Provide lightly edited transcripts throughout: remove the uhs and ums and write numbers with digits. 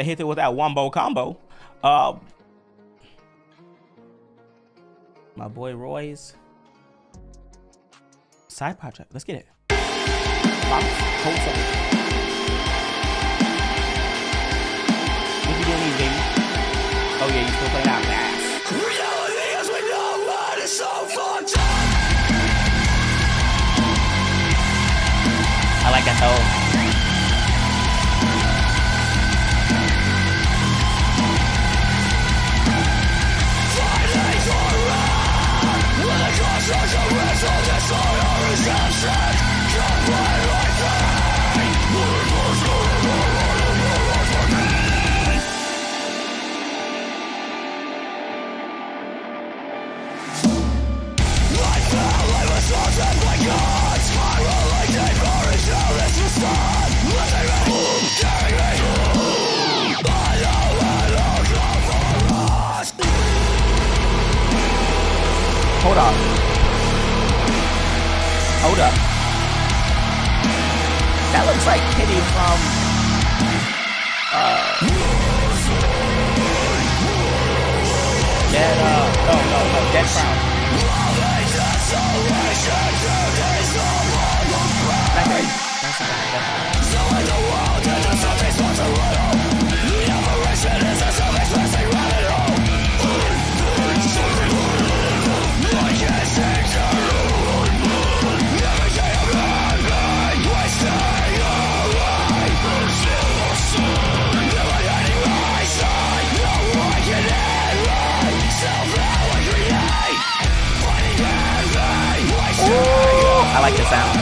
to hit it with that Wombo Combo. My boy Roy's side project. Let's get it. What you doing, baby? Oh yeah, you still playing out fast. Reality is we know what is so fucked up. I like that though. Hold up. Hold up. That looks like Kitty from Dead Crown. That's right. I like the sound.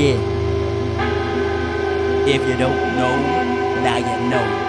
Yeah. If you don't know, now you know.